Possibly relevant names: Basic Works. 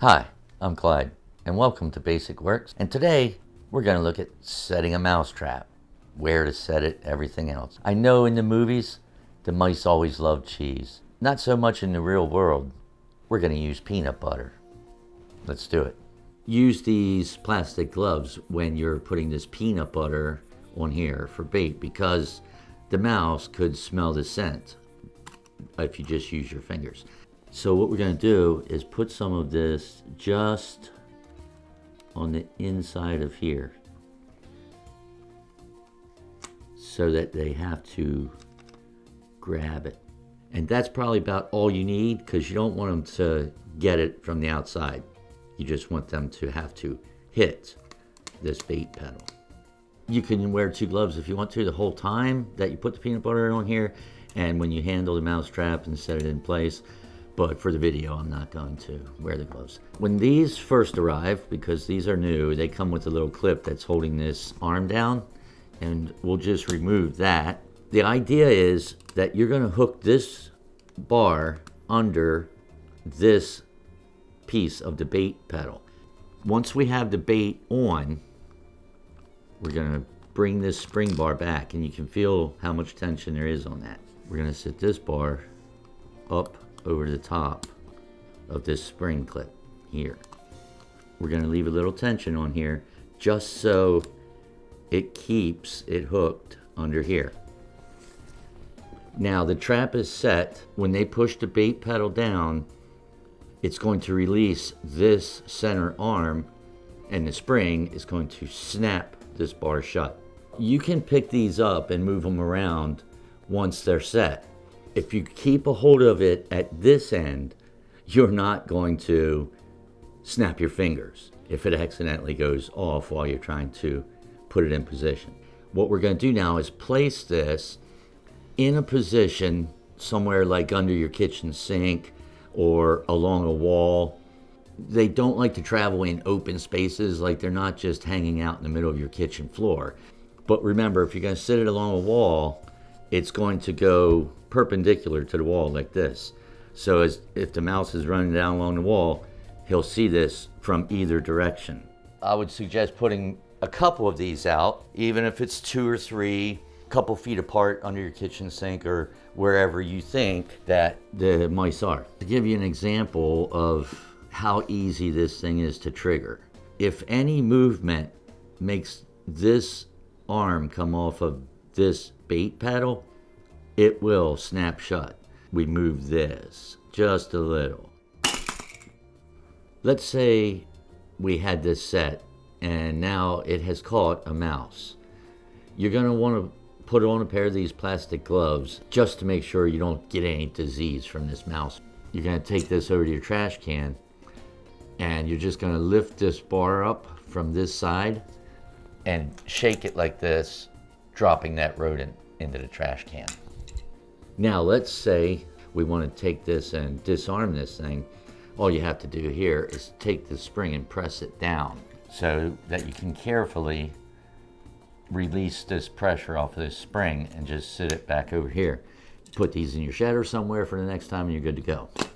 Hi, I'm Clyde and welcome to Basic Works, and today we're going to look at setting a mouse trap, where to set it, everything else. I know in the movies the mice always love cheese, not so much in the real world. We're going to use peanut butter. Let's do it. Use these plastic gloves when you're putting this peanut butter on here for bait, because the mouse could smell the scent if you just use your fingers. So what we're going to do is put some of this just on the inside of here so that they have to grab it. And that's probably about all you need, because you don't want them to get it from the outside. You just want them to have to hit this bait pedal. You can wear two gloves if you want to the whole time that you put the peanut butter on here, and when you handle the mouse trap and set it in place. But for the video, I'm not going to wear the gloves. When these first arrive, because these are new, they come with a little clip that's holding this arm down, and we'll just remove that. The idea is that you're going to hook this bar under this piece of the bait pedal. Once we have the bait on, we're going to bring this spring bar back, and you can feel how much tension there is on that. We're going to set this bar up over the top of this spring clip here. We're going to leave a little tension on here just so it keeps it hooked under here. Now the trap is set. When they push the bait pedal down, it's going to release this center arm, and the spring is going to snap this bar shut. You can pick these up and move them around once they're set. If you keep a hold of it at this end, you're not going to snap your fingers if it accidentally goes off while you're trying to put it in position. What we're going to do now is place this in a position somewhere like under your kitchen sink or along a wall. They don't like to travel in open spaces, like they're not just hanging out in the middle of your kitchen floor. But remember, if you're going to sit it along a wall, it's going to go perpendicular to the wall like this. So if the mouse is running down along the wall, he'll see this from either direction. I would suggest putting a couple of these out, even if it's 2 or 3, a couple feet apart under your kitchen sink or wherever you think that the mice are. To give you an example of how easy this thing is to trigger, if any movement makes this arm come off of this bait pedal, it will snap shut. We move this just a little. Let's say we had this set and now it has caught a mouse. You're going to want to put on a pair of these plastic gloves just to make sure you don't get any disease from this mouse. You're going to take this over to your trash can, and you're just going to lift this bar up from this side and shake it like this, dropping that rodent into the trash can. Now let's say we want to take this and disarm this thing. All you have to do here is take the spring and press it down so that you can carefully release this pressure off of this spring and just sit it back over here. Put these in your shed or somewhere for the next time and you're good to go.